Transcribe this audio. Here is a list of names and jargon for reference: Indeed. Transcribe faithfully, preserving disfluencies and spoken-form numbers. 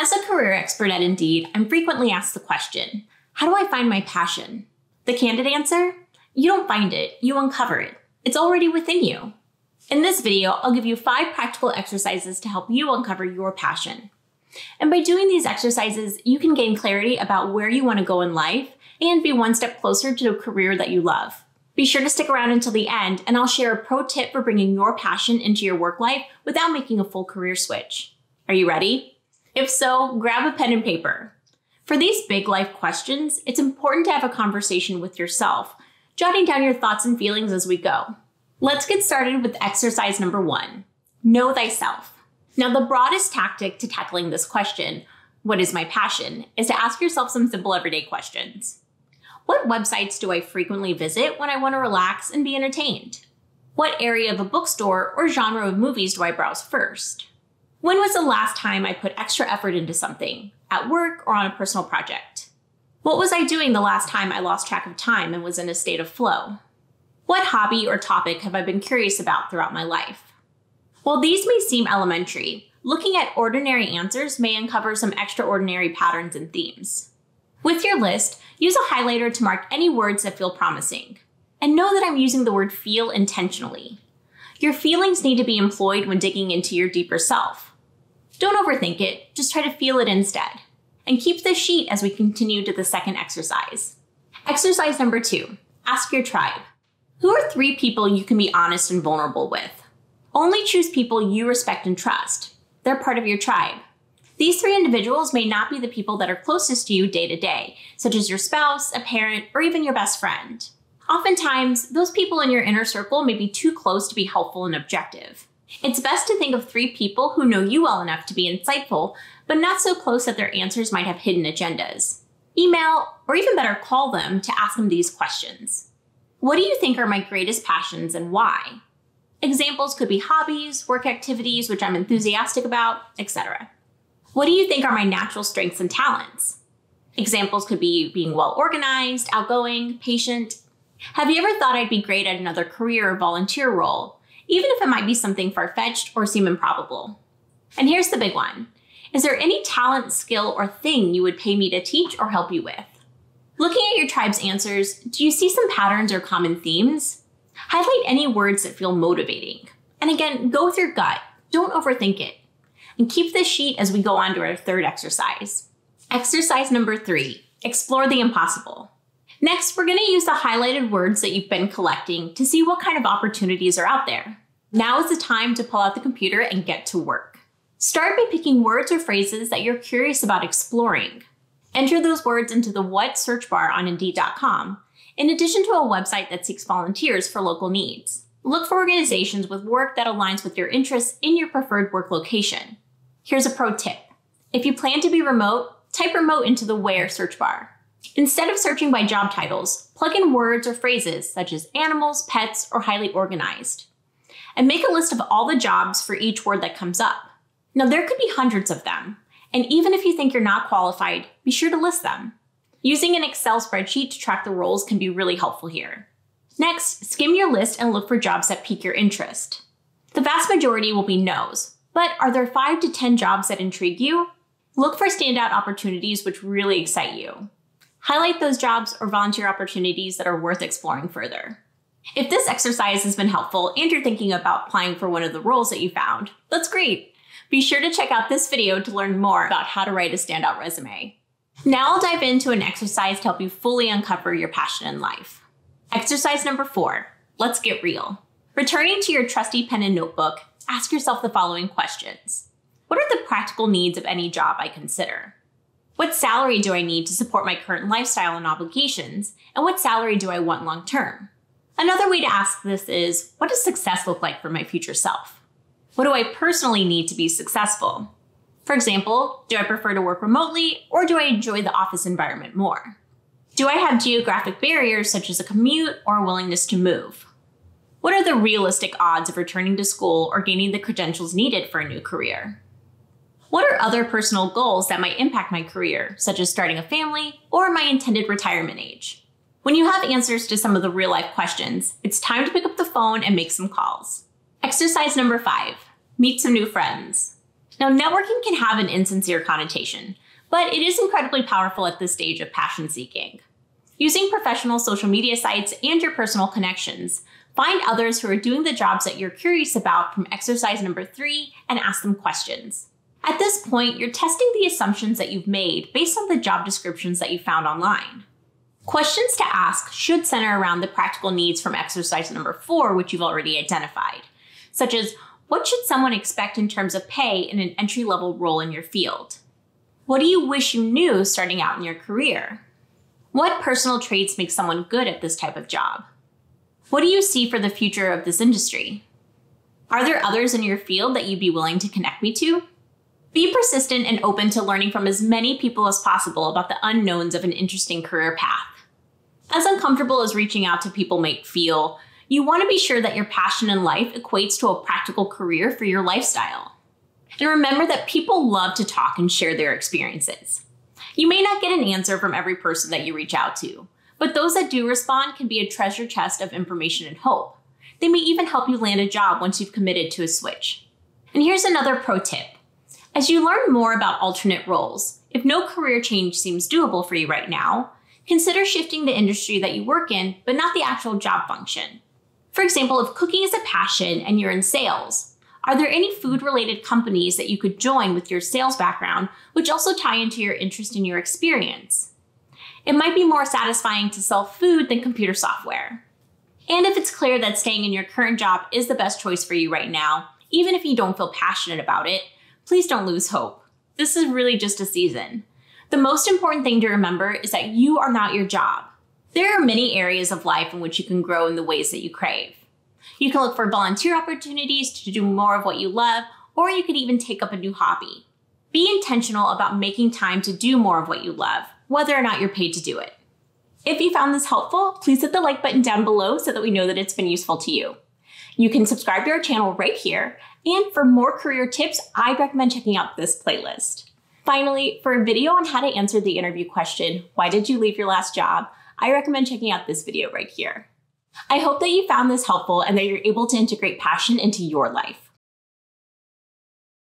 As a career expert at Indeed, I'm frequently asked the question, how do I find my passion? The candid answer, you don't find it, you uncover it. It's already within you. In this video, I'll give you five practical exercises to help you uncover your passion. And by doing these exercises, you can gain clarity about where you want to go in life and be one step closer to a career that you love. Be sure to stick around until the end, and I'll share a pro tip for bringing your passion into your work life without making a full career switch. Are you ready? If so, grab a pen and paper. For these big life questions, it's important to have a conversation with yourself, jotting down your thoughts and feelings as we go. Let's get started with exercise number one, know thyself. Now, the broadest tactic to tackling this question, what is my passion, is to ask yourself some simple everyday questions. What websites do I frequently visit when I want to relax and be entertained? What area of a bookstore or genre of movies do I browse first? When was the last time I put extra effort into something, at work or on a personal project? What was I doing the last time I lost track of time and was in a state of flow? What hobby or topic have I been curious about throughout my life? While these may seem elementary, looking at ordinary answers may uncover some extraordinary patterns and themes. With your list, use a highlighter to mark any words that feel promising. And know that I'm using the word feel intentionally. Your feelings need to be employed when digging into your deeper self. Don't overthink it, just try to feel it instead. And keep this sheet as we continue to the second exercise. Exercise number two, ask your tribe. Who are three people you can be honest and vulnerable with? Only choose people you respect and trust. They're part of your tribe. These three individuals may not be the people that are closest to you day to day, such as your spouse, a parent, or even your best friend. Oftentimes, those people in your inner circle may be too close to be helpful and objective. It's best to think of three people who know you well enough to be insightful, but not so close that their answers might have hidden agendas. Email, or even better, call them to ask them these questions. What do you think are my greatest passions and why? Examples could be hobbies, work activities, which I'm enthusiastic about, et cetera. What do you think are my natural strengths and talents? Examples could be being well-organized, outgoing, patient. Have you ever thought I'd be great at another career or volunteer role, even if it might be something far-fetched or seem improbable? And here's the big one. Is there any talent, skill, or thing you would pay me to teach or help you with? Looking at your tribe's answers, do you see some patterns or common themes? Highlight any words that feel motivating. And again, go with your gut, don't overthink it. And keep this sheet as we go on to our third exercise. Exercise number three, explore the impossible. Next, we're gonna use the highlighted words that you've been collecting to see what kind of opportunities are out there. Now is the time to pull out the computer and get to work. Start by picking words or phrases that you're curious about exploring. Enter those words into the what search bar on Indeed dot com, in addition to a website that seeks volunteers for local needs. Look for organizations with work that aligns with your interests in your preferred work location. Here's a pro tip. If you plan to be remote, type remote into the where search bar. Instead of searching by job titles, plug in words or phrases such as animals, pets, or highly organized. And make a list of all the jobs for each word that comes up. Now, there could be hundreds of them. And even if you think you're not qualified, be sure to list them. Using an Excel spreadsheet to track the roles can be really helpful here. Next, skim your list and look for jobs that pique your interest. The vast majority will be no's, but are there five to ten jobs that intrigue you? Look for standout opportunities which really excite you. Highlight those jobs or volunteer opportunities that are worth exploring further. If this exercise has been helpful and you're thinking about applying for one of the roles that you found, that's great. Be sure to check out this video to learn more about how to write a standout resume. Now I'll dive into an exercise to help you fully uncover your passion in life. Exercise number four, let's get real. Returning to your trusty pen and notebook, ask yourself the following questions. What are the practical needs of any job I consider? What salary do I need to support my current lifestyle and obligations? And what salary do I want long-term? Another way to ask this is, what does success look like for my future self? What do I personally need to be successful? For example, do I prefer to work remotely or do I enjoy the office environment more? Do I have geographic barriers such as a commute or a willingness to move? What are the realistic odds of returning to school or gaining the credentials needed for a new career? What are other personal goals that might impact my career, such as starting a family or my intended retirement age? When you have answers to some of the real-life questions, it's time to pick up the phone and make some calls. Exercise number five, meet some new friends. Now, networking can have an insincere connotation, but it is incredibly powerful at this stage of passion seeking. Using professional social media sites and your personal connections, find others who are doing the jobs that you're curious about from exercise number three and ask them questions. At this point, you're testing the assumptions that you've made based on the job descriptions that you found online. Questions to ask should center around the practical needs from exercise number four, which you've already identified, such as what should someone expect in terms of pay in an entry-level role in your field? What do you wish you knew starting out in your career? What personal traits make someone good at this type of job? What do you see for the future of this industry? Are there others in your field that you'd be willing to connect me to? Be persistent and open to learning from as many people as possible about the unknowns of an interesting career path. As uncomfortable as reaching out to people might feel, you want to be sure that your passion in life equates to a practical career for your lifestyle. And remember that people love to talk and share their experiences. You may not get an answer from every person that you reach out to, but those that do respond can be a treasure chest of information and hope. They may even help you land a job once you've committed to a switch. And here's another pro tip. As you learn more about alternate roles, if no career change seems doable for you right now, consider shifting the industry that you work in, but not the actual job function. For example, if cooking is a passion and you're in sales, are there any food-related companies that you could join with your sales background, which also tie into your interest and your experience? It might be more satisfying to sell food than computer software. And if it's clear that staying in your current job is the best choice for you right now, even if you don't feel passionate about it, please don't lose hope. This is really just a season. The most important thing to remember is that you are not your job. There are many areas of life in which you can grow in the ways that you crave. You can look for volunteer opportunities to do more of what you love, or you could even take up a new hobby. Be intentional about making time to do more of what you love, whether or not you're paid to do it. If you found this helpful, please hit the like button down below so that we know that it's been useful to you. You can subscribe to our channel right here, and for more career tips, I recommend checking out this playlist. Finally, for a video on how to answer the interview question, "Why did you leave your last job?" I recommend checking out this video right here. I hope that you found this helpful and that you're able to integrate passion into your life.